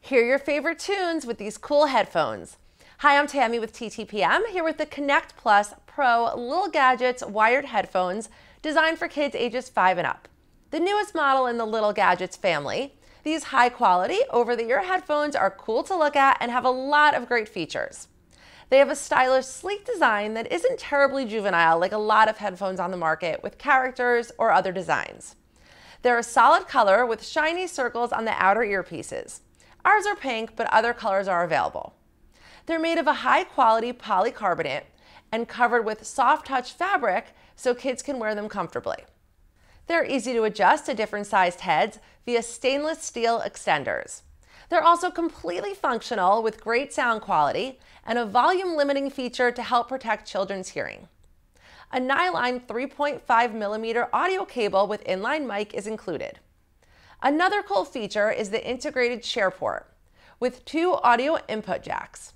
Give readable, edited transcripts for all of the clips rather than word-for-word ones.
Hear your favorite tunes with these cool headphones. Hi, I'm Tammy with TTPM, here with the Connect+ Pro Lil Gadgets wired headphones designed for kids ages 5 and up. The newest model in the Lil Gadgets family, these high-quality over-the-ear headphones are cool to look at and have a lot of great features. They have a stylish, sleek design that isn't terribly juvenile like a lot of headphones on the market with characters or other designs. They're a solid color with shiny circles on the outer earpieces. Ours are pink, but other colors are available. They're made of a high-quality polycarbonate and covered with soft-touch fabric so kids can wear them comfortably. They're easy to adjust to different sized heads via stainless steel extenders. They're also completely functional with great sound quality and a volume limiting feature to help protect children's hearing. A nylon 3.5mm audio cable with inline mic is included. Another cool feature is the integrated SharePort with 2 audio input jacks.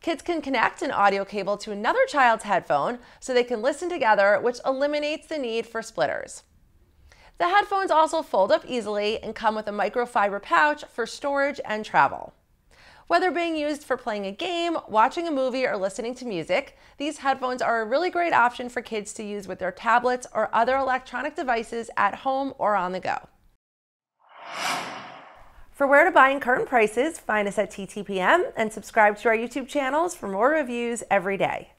Kids can connect an audio cable to another child's headphone so they can listen together, which eliminates the need for splitters. The headphones also fold up easily and come with a microfiber pouch for storage and travel. Whether being used for playing a game, watching a movie, or listening to music, these headphones are a really great option for kids to use with their tablets or other electronic devices at home or on the go. For where to buy and current prices, find us at TTPM and subscribe to our YouTube channels for more reviews every day.